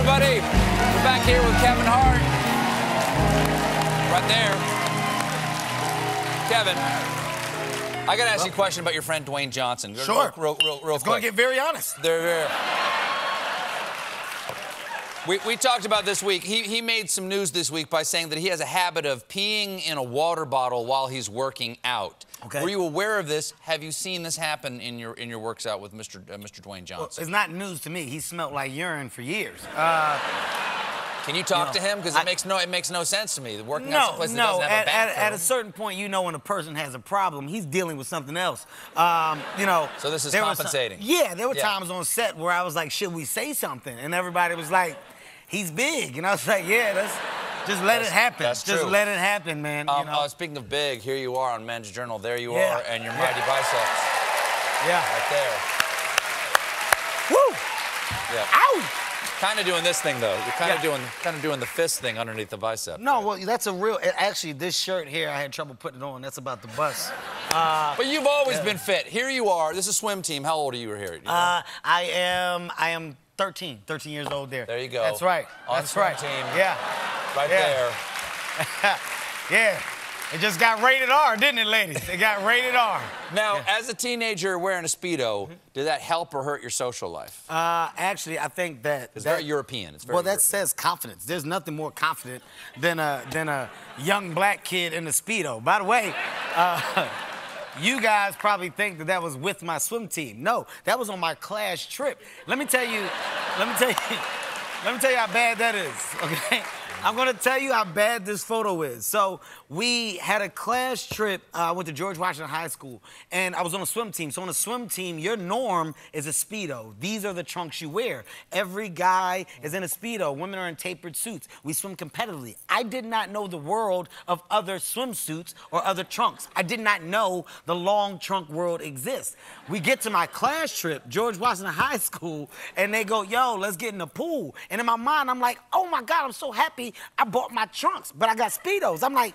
everybody. We're back here with Kevin Hart. Right there. Kevin, I got to ask you a question about your friend Dwayne Johnson. Sure. Real it's going to get very honest. We talked about this week. He made some news this week by saying that he has a habit of peeing in a water bottle while he's working out. Okay. Were you aware of this? Have you seen this happen in your works out with Mr. Dwayne Johnson? Well, it's not news to me. He smelled like urine for years. Can you talk to him? Because it makes no sense to me. The working out someplace that doesn't have a bathroom. At a certain point, you know when a person has a problem, he's dealing with something else. So this is compensating. There were times on set where I was like, should we say something? And everybody was like, he's big. And I was like, yeah, just let it happen. That's true. Just let it happen, man. Speaking of big, here you are on Men's Journal. There you are, and your mighty biceps. Yeah. Right there. Woo! Yeah. Ow! Kind of doing this thing though. You're kind of doing the fist thing underneath the bicep. No, well, that's a real. Actually, this shirt here, I had trouble putting it on. That's about the bust. But you've always been fit. Here you are. This is swim team. How old are you here? I am 13. 13 years old. There you go. That's right. That's right. Swim team. Yeah. Right there. Yeah. It just got rated R, didn't it, ladies? It got rated R. Now, as a teenager wearing a Speedo, did that help or hurt your social life? Actually, I think that... It's very European. It's very European. That says confidence. There's nothing more confident than a young black kid in a Speedo. By the way, you guys probably think that that was with my swim team. No, that was on my class trip. Let me tell you how bad that is, okay? I'm going to tell you how bad this photo is. So we had a class trip. I went to George Washington High School, and I was on a swim team. So on a swim team, your norm is a Speedo. These are the trunks you wear. Every guy is in a Speedo. Women are in tapered suits. We swim competitively. I did not know the world of other swimsuits or other trunks. I did not know the long trunk world exists. We get to my class trip, George Washington High School, and they go, yo, let's get in the pool. And in my mind, I'm like, oh, my God, I'm so happy. I bought my trunks, but I got Speedos. I'm like,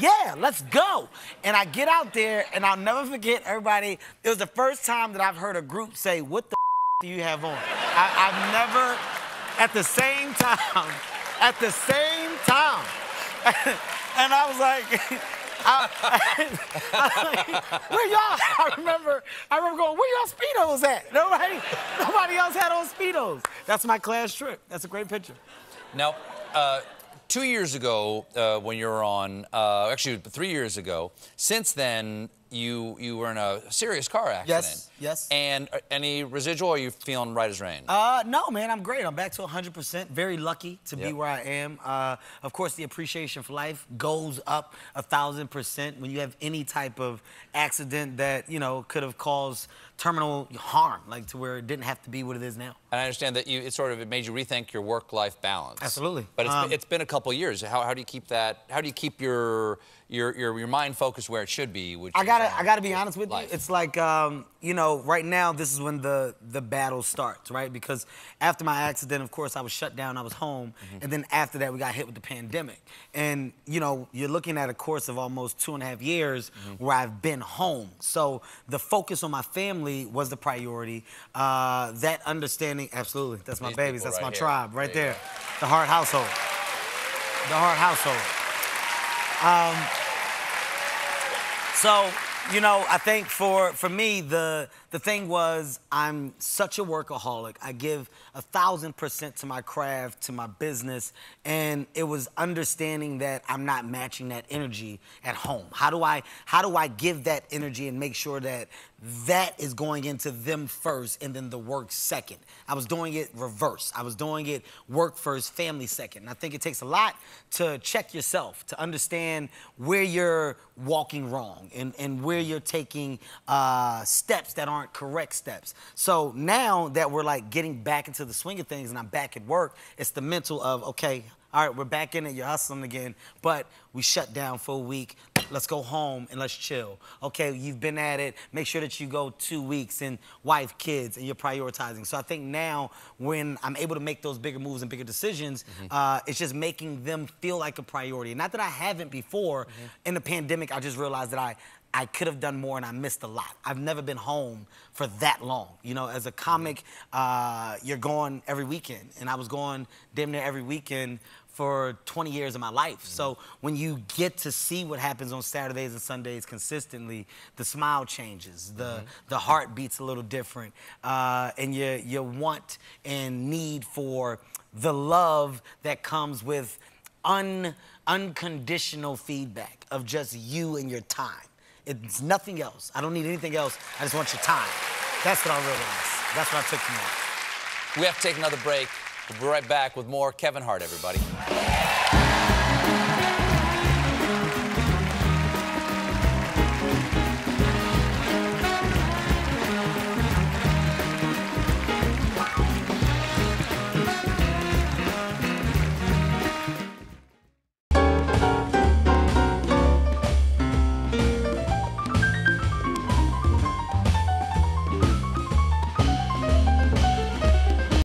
yeah, let's go. And I get out there, and I'll never forget, everybody, it was the first time that I've heard a group say, what the do you have on? I've never, at the same time. And I was like... where y'all? I remember going, where y'all Speedos at? Nobody else had on Speedos. That's my class trip. That's a great picture. Now, 2 years ago, when you were on, actually 3 years ago, since then, you were in a serious car accident. Yes. And any residual, or are you feeling right as rain? No, man, I'm great. I'm back to 100%. Very lucky to be where I am. Of course, the appreciation for life goes up 1,000% when you have any type of accident that, you know, could have caused terminal harm, like to where it didn't have to be what it is now. And I understand that it made you rethink your work-life balance. Absolutely. But it's been a couple years. How do you keep that? How do you keep your mind focused where it should be? Which I gotta be honest with you. It's like, you know, right now this is when the battle starts, right? Because after my accident, of course, I was shut down. I was home, and then after that, we got hit with the pandemic. And you know, you're looking at a course of almost 2.5 years where I've been home. So the focus on my family was the priority. That understanding, absolutely. That's my babies. That's my tribe, right there. The Hart household. The Hart household. So, you know, I think for me, the thing was, I'm such a workaholic. I give 1,000% to my craft, to my business, and it was understanding that I'm not matching that energy at home. How do I give that energy and make sure that that is going into them first and then the work second? I was doing it reverse. I was doing it work first, family second. And I think it takes a lot to check yourself, to understand where you're walking wrong and where you're taking steps that aren't correct steps. So now that we're like getting back into the swing of things and I'm back at work, it's the mental of, okay, all right, we're back in it, you're hustling again, but we shut down for a week. Let's go home and let's chill. Okay, you've been at it. Make sure that you go 2 weeks and wife, kids, and you're prioritizing. So I think now when I'm able to make those bigger moves and bigger decisions, it's just making them feel like a priority. Not that I haven't before. In the pandemic, I just realized that I I could have done more and I missed a lot. I've never been home for that long. You know, as a comic, you're going every weekend. And I was going damn near every weekend for 20 years of my life. So when you get to see what happens on Saturdays and Sundays consistently, the smile changes, the heart beats a little different, and your want and need for the love that comes with unconditional feedback of just you and your time. It's nothing else. I don't need anything else. I just want your time. That's what I realized. That's what I took from that. We have to take another break. We'll be right back with more Kevin Hart, everybody.